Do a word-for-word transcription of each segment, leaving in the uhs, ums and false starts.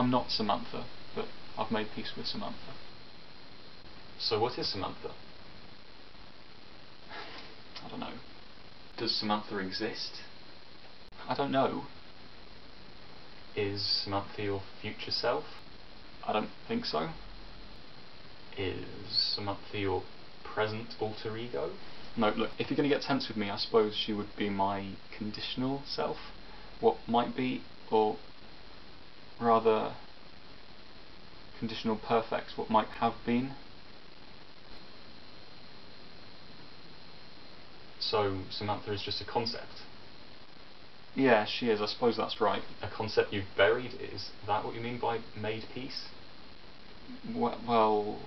I'm not Samantha, but I've made peace with Samantha. So what is Samantha? I don't know. Does Samantha exist? I don't know. Is Samantha your future self? I don't think so. Is Samantha your present alter ego? No, look, if you're going to get tense with me, I suppose she would be my conditional self. What might be, or rather, conditional perfects, what might have been. So, Samantha is just a concept? Yeah, she is, I suppose that's right. A concept you've buried, is that what you mean by made peace? Well...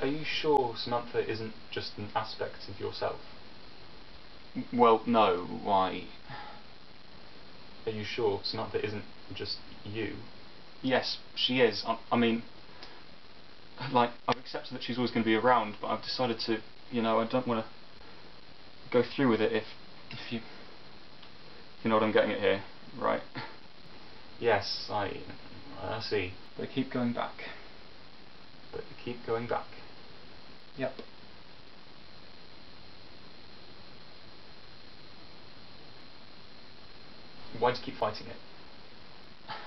Are you sure Samantha isn't just an aspect of yourself? Well, no, why? Are you sure Samantha isn't just you? Yes, she is. I, I mean... Like, I've accepted that she's always going to be around, but I've decided to, you know, I don't want to go through with it if, if you, you know what I'm getting at here, right? Yes, I, I see. But I keep going back. But I keep going back. Yep. Why do you keep fighting it?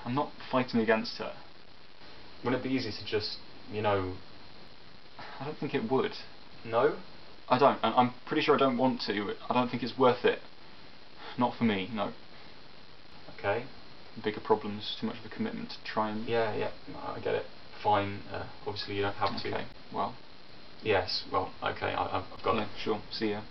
I'm not fighting against her. Wouldn't it be easy to just... You know, I don't think it would. No? I don't, and I'm pretty sure I don't want to. I don't think it's worth it. Not for me, no. Okay. Bigger problems, too much of a commitment to try and... Yeah, yeah, I get it. Fine, uh, obviously you don't have to. Okay, well... Yes, well, okay, I, I've got it. Yeah, sure, see ya.